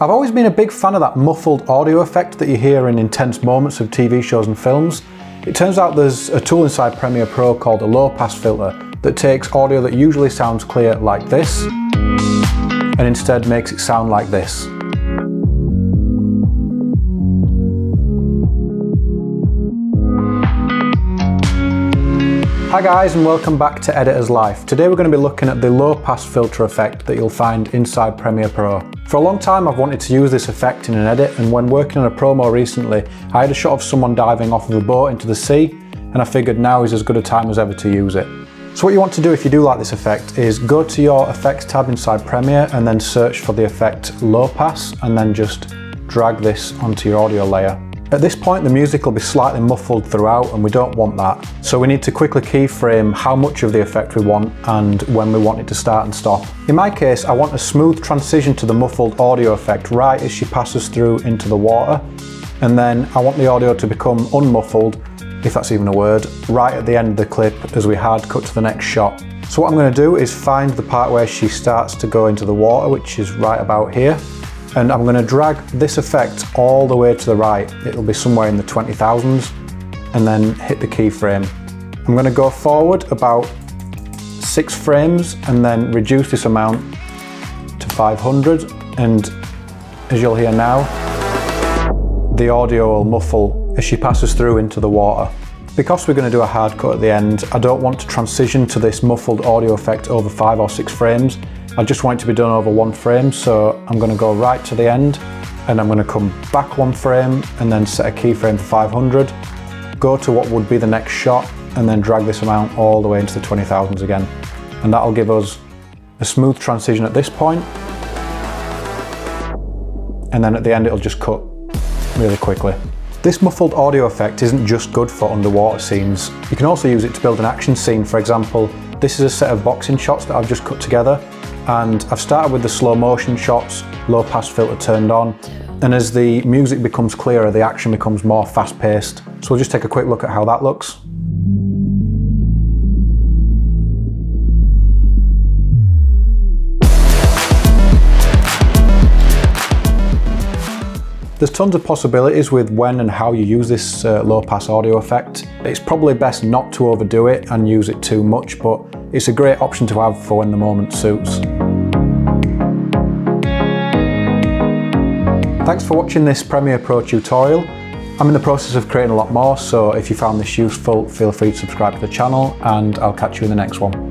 I've always been a big fan of that muffled audio effect that you hear in intense moments of TV shows and films. It turns out there's a tool inside Premiere Pro called a low-pass filter that takes audio that usually sounds clear like this and instead makes it sound like this. Hi guys, and welcome back to Editor's Life. Today we're going to be looking at the low-pass filter effect that you'll find inside Premiere Pro. For a long time I've wanted to use this effect in an edit, and when working on a promo recently I had a shot of someone diving off of a boat into the sea, and I figured now is as good a time as ever to use it. So what you want to do if you do like this effect is go to your effects tab inside Premiere and then search for the effect low pass and then just drag this onto your audio layer. At this point the music will be slightly muffled throughout and we don't want that, so we need to quickly keyframe how much of the effect we want and when we want it to start and stop. In my case I want a smooth transition to the muffled audio effect right as she passes through into the water, and then I want the audio to become unmuffled, if that's even a word, right at the end of the clip as we hard cut to the next shot. So what I'm going to do is find the part where she starts to go into the water, which is right about here. And I'm going to drag this effect all the way to the right, it'll be somewhere in the 20,000s, and then hit the keyframe. I'm going to go forward about 6 frames and then reduce this amount to 500, and as you'll hear now, the audio will muffle as she passes through into the water. Because we're going to do a hard cut at the end, I don't want to transition to this muffled audio effect over 5 or 6 frames. I just want it to be done over 1 frame, so I'm going to go right to the end and I'm going to come back 1 frame and then set a keyframe for 500, go to what would be the next shot and then drag this amount all the way into the 20,000s again, and that'll give us a smooth transition at this point, and then at the end it'll just cut really quickly. This muffled audio effect isn't just good for underwater scenes, you can also use it to build an action scene. For example, this is a set of boxing shots that I've just cut together, and I've started with the slow motion shots, low pass filter turned on, and as the music becomes clearer the action becomes more fast paced. So we'll just take a quick look at how that looks. There's tons of possibilities with when and how you use this low pass audio effect. It's probably best not to overdo it and use it too much, but it's a great option to have for when the moment suits. Thanks for watching this Premiere Pro tutorial. I'm in the process of creating a lot more, so if you found this useful, feel free to subscribe to the channel, and I'll catch you in the next one.